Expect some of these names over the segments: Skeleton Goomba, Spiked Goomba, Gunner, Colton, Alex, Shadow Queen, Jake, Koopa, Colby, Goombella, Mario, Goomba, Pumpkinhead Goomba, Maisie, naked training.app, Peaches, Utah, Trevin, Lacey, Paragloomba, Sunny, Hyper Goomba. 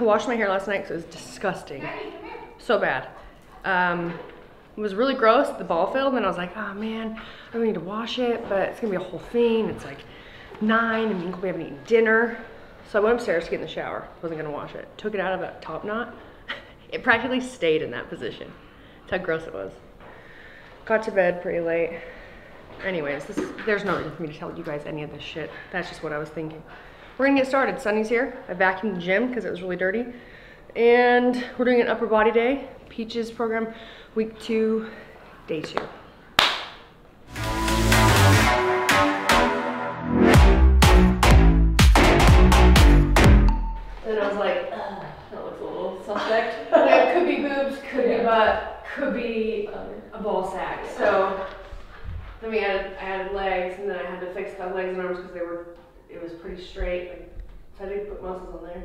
I washed my hair last night because it was disgusting. So bad. It was really gross, the ball filled, and I was like, oh man, I don't need to wash it, but it's gonna be a whole thing. It's like 9 and me and Colby haven't eaten dinner. So I went upstairs to get in the shower. Wasn't gonna wash it. Took it out of that top knot. It practically stayed in that position. That's how gross it was. Got to bed pretty late. Anyways, there's no reason for me to tell you guys any of this shit. That's just what I was thinking. We're gonna get started. Sunny's here. I vacuumed the gym because it was really dirty. And we're doing an upper body day. Peaches program, week 2, day 2. Then I was like, that looks a little suspect. That could be boobs, could be butt, could be a ball sack. So then I added legs, and then I had to fix the legs and arms because it was pretty straight. Like, so I did put muscles on there.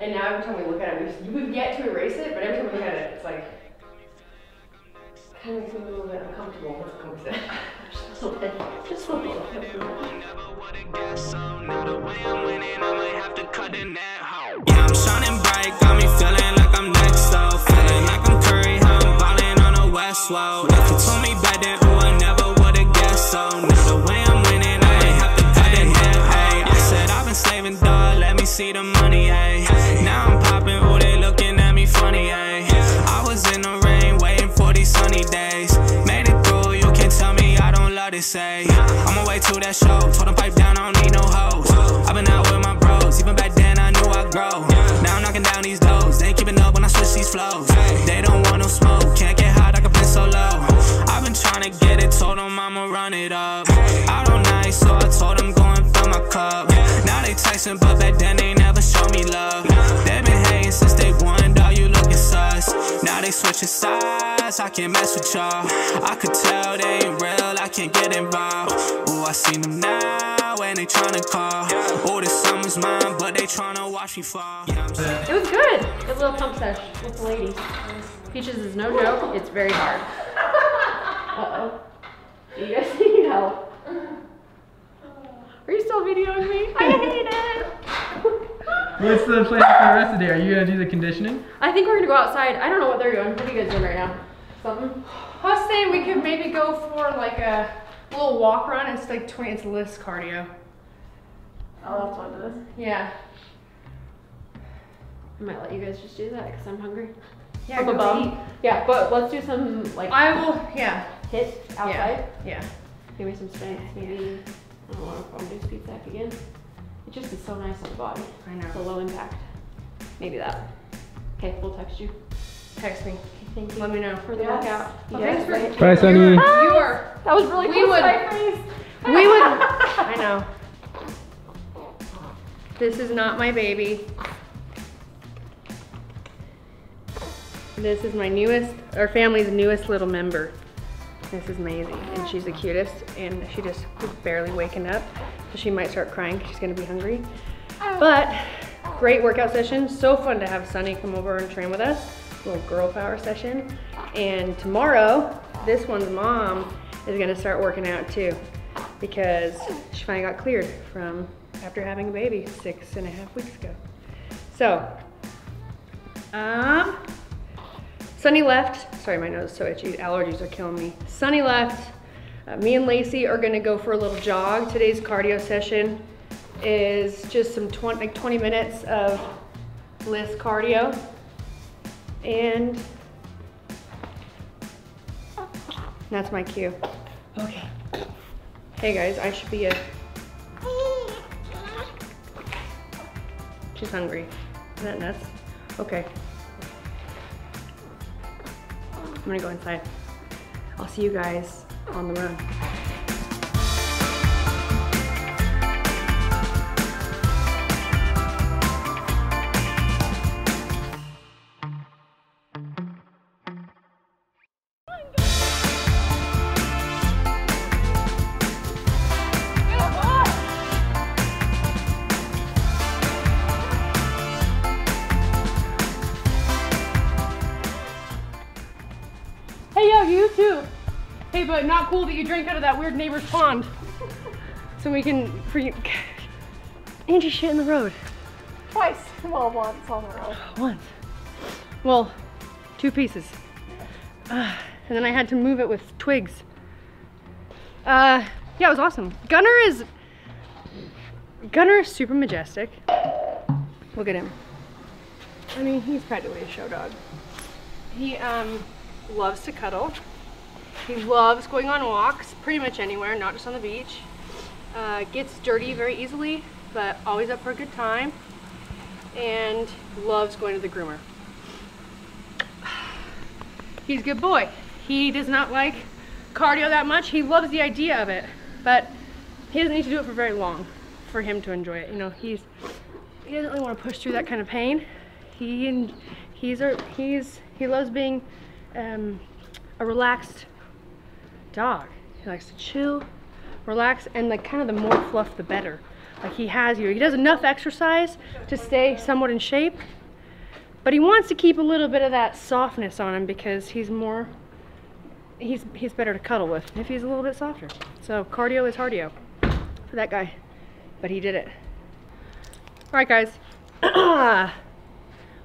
And now every time we look at it, we've yet to erase it, but every time we look at it, it's like, kind of makes me a little bit uncomfortable. That's what Colby said. Just a little bit. Just a little bit. Yeah, I'm shining bright, got me feeling like I'm next though. Feeling like I'm Curry, how I'm ballin' on a West Low. If you told me back then, oh, I never would've guessed so. Now the way I'm winning, I ain't have to cut it now. Hey, I said I've been slaving, dog, let me see the money, ayy. Now I'm poppin', ooh, they looking at me funny, ayy. I was in the rain, waiting for these sunny days. Made it through, you can't tell me I don't love this, ayy. I'm away to that show, told them pipe down, I don't need no hoes. I've been out with my bros, even back then I knew I'd grow. Now I'm knocking down these lows, they ain't keeping up when I switch these flows. They don't want no smoke, can't get hot, I can play so low. I've been trying to get it, told them I'ma run it up. Out all night, so I told them go and fill my cup. Now they texting, but back then they never showed me love. They been hating since day 1, dog, you looking sus. Now they switching sides, I can't mess with y'all. I could tell they ain't real, I can't get involved. Ooh, I seen them now, and they tryna call. Ooh, this summer's mine, but they tryna watch me fall. Yeah, it was good. Good little pump sesh with the ladies. Peaches is no joke, it's very hard. Uh-oh. You guys need help. Are you still videoing me? I hate it! What's the plan for the rest of the day? Are you going to do the conditioning? I think we're going to go outside. I don't know what they're doing. What are you guys doing right now? Something? I was saying we could maybe go for like a little walk run. It's like 20, it's list cardio. Oh, that's what it is? Yeah. I might let you guys just do that because I'm hungry. Yeah, I'm a bum. Yeah, but let's do some like... I will, yeah. Hit outside? Yeah. Give me some strength, maybe. I don't know if I'm doing speed back again. It just is so nice on the body. I know. It's a low impact. Maybe that. Okay, we'll text you. Text me. Okay, thank you. Let me know for the workout. Well, yes. Thanks for bye, Sunny. You are. That was really cool. We would. I know. This is not my baby. This is my newest, our family's newest little member. This is Maisie, and she's the cutest, and she just is barely waking up, so she might start crying because she's going to be hungry. But great workout session. So fun to have Sunny come over and train with us. Little girl power session. And tomorrow, this one's mom is going to start working out too because she finally got cleared from after having a baby 6.5 weeks ago. So, Sunny left, sorry my nose is so itchy, allergies are killing me. Sunny left, me and Lacey are gonna go for a little jog. Today's cardio session is just some 20 minutes of brisk cardio. And that's my cue. Okay. Hey guys, I should be a... She's hungry. Isn't that nuts? Okay. I'm gonna go inside. I'll see you guys on the run. But not cool that you drank out of that weird neighbor's pond. So we can freaking... Angie's shit in the road. Twice. Well, once on the road. Once. Well, two pieces. And then I had to move it with twigs. Yeah, it was awesome. Gunner is super majestic. Look at him. I mean, he's practically a show dog. He loves to cuddle. He loves going on walks pretty much anywhere, not just on the beach. Gets dirty very easily, but always up for a good time. And loves going to the groomer. He's a good boy. He does not like cardio that much. He loves the idea of it, but he doesn't need to do it for very long for him to enjoy it. You know, he doesn't really want to push through that kind of pain. He loves being a relaxed dog. He likes to chill, relax, and like kind of the more fluff the better. Like he has here, he does enough exercise to stay somewhat in shape, but he wants to keep a little bit of that softness on him because he's better to cuddle with if he's a little bit softer. So cardio is hardio for that guy, but he did it. All right, guys.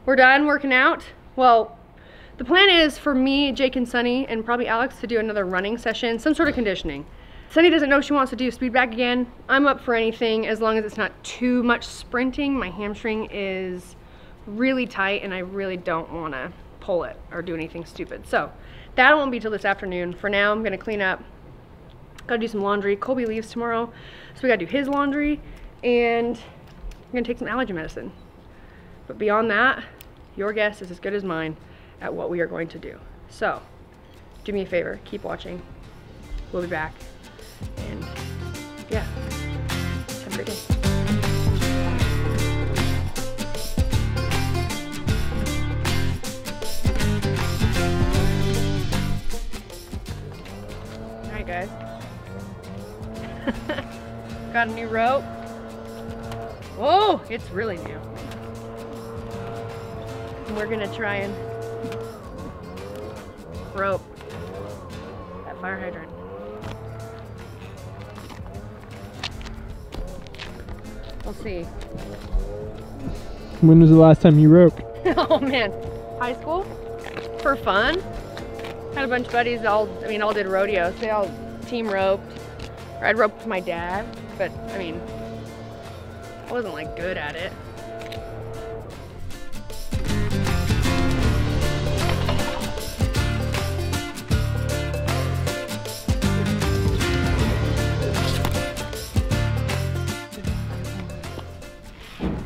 We're done working out. Well, the plan is for me, Jake and Sunny, and probably Alex to do another running session, some sort of conditioning. Sunny doesn't know she wants to do speed bag again. I'm up for anything as long as it's not too much sprinting. My hamstring is really tight and I really don't want to pull it or do anything stupid. So that won't be till this afternoon. For now, I'm gonna clean up, gotta do some laundry. Colby leaves tomorrow, so we gotta do his laundry, and I'm gonna take some allergy medicine. But beyond that, your guess is as good as mine at what we are going to do. So do me a favor, keep watching. We'll be back. And yeah, have a great day. All right, guys. Got a new rope. Whoa, it's really new. We're gonna try and rope that fire hydrant. We'll see. When was the last time you roped? Oh man, high school? For fun. Had a bunch of buddies, all did rodeos. They all team roped. Or I'd rope with my dad, but I mean, I wasn't like good at it.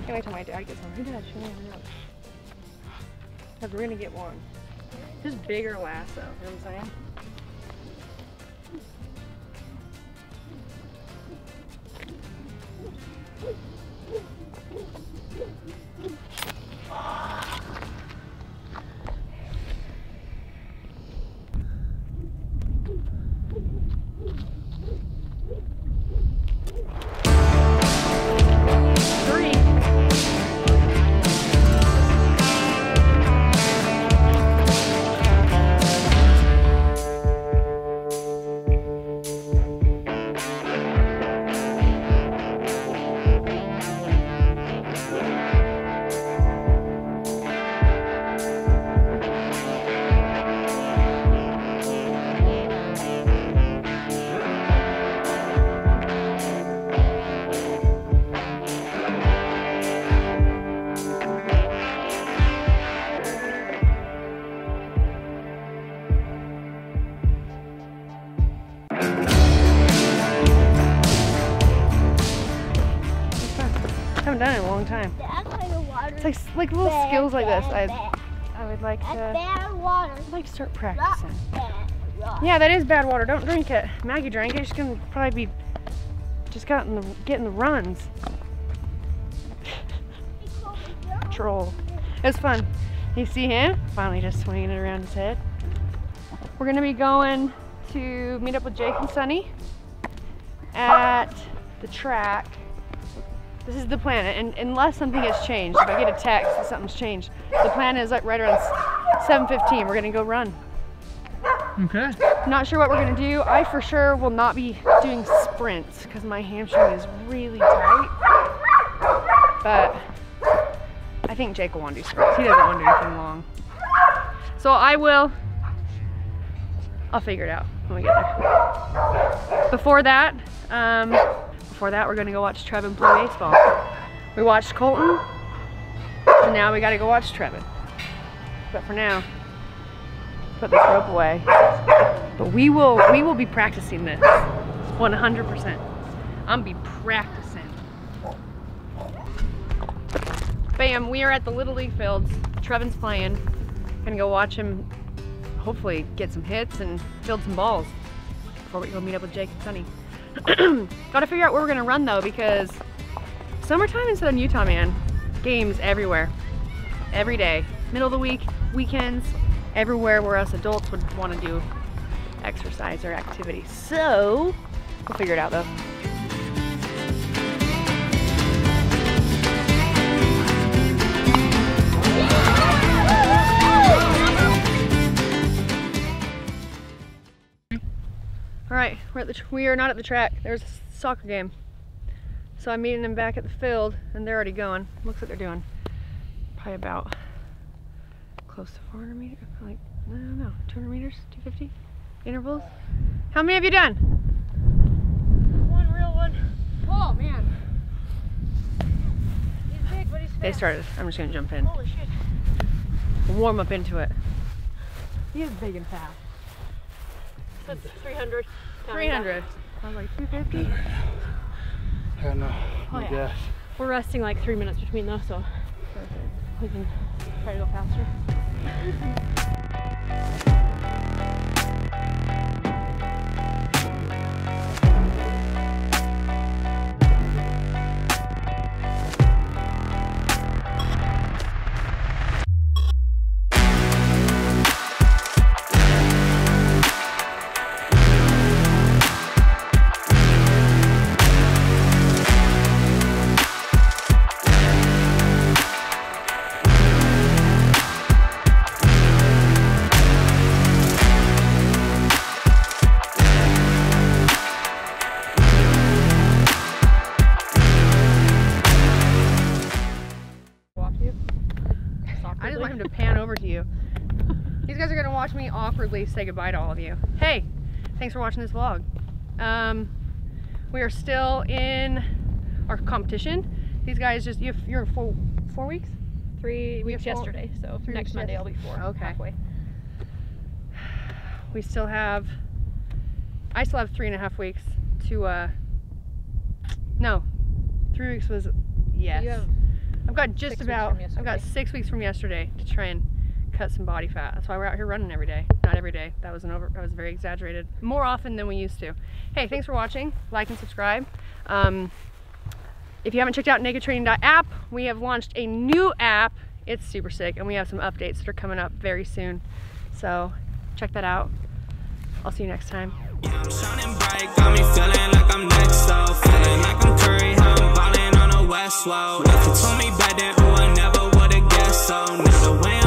Wait till my dad gets home. Hey Dad, show me your rope. Because we're gonna get one. This bigger lasso, you know what I'm saying? Like little skills like this, I would like to. Bad water. I'd like to start practicing. Yeah, that is bad water. Don't drink it. Maggie drank it. She's gonna probably be just getting the runs. Troll. It's fun. You see him finally just swinging it around his head. We're gonna be going to meet up with Jake and Sunny at the track. This is the plan, and unless something has changed, if I get a text that something's changed, the plan is like right around 7:15, we're gonna go run. Okay. Not sure what we're gonna do. I for sure will not be doing sprints because my hamstring is really tight, but I think Jake will want to do sprints. He doesn't want to do anything long. So I will, I'll figure it out when we get there. Before that we're gonna go watch Trevin play baseball. We watched Colton, and now we gotta go watch Trevin. But for now, put this rope away. But we will be practicing this 100%. I'm be practicing. Bam, we are at the Little League fields. Trevin's playing. Gonna go watch him hopefully get some hits and field some balls before we go meet up with Jake and Sunny. Gotta figure out where we're gonna run though, because summertime in Southern Utah, man, games everywhere, every day, middle of the week, weekends, everywhere where us adults would want to do exercise or activity. So we'll figure it out though. All right, we are not at the track. There's a soccer game. So I'm meeting them back at the field, and they're already going. Looks like they're doing probably about close to 400 meters, like, I don't know, 200 meters, 250 intervals. How many have you done? One real one. Oh, man. He's big, but he's fast. They started. I'm just gonna jump in. Holy shit. Warm up into it. He is big and fast. That's 300. 300. I was like 250. I don't know. Oh yeah. Guess. We're resting like 3 minutes between those, so we can try to go faster. Awkwardly say goodbye to all of you. Hey, thanks for watching this vlog. We are still in our competition. These guys just, you're four weeks? 3 weeks yesterday, so next Monday I'll be four. Okay. Halfway. We still have, I still have 3.5 weeks to, no, 3 weeks was, yes. I've got just about, I've got 6 weeks from yesterday to try and cut some body fat. That's why we're out here running every day. Not every day. That was very exaggerated. More often than we used to. Hey, thanks for watching. Like and subscribe. If you haven't checked out naked training.app, we have launched a new app. It's super sick, and we have some updates that are coming up very soon. So check that out. I'll see you next time. Yeah, I'm shining bright, got me feeling like I'm next though. Feeling like I'm Curry, I'm ballin' on a West Wall. If you told me back then, ooh, I never would've guessed so. Now the way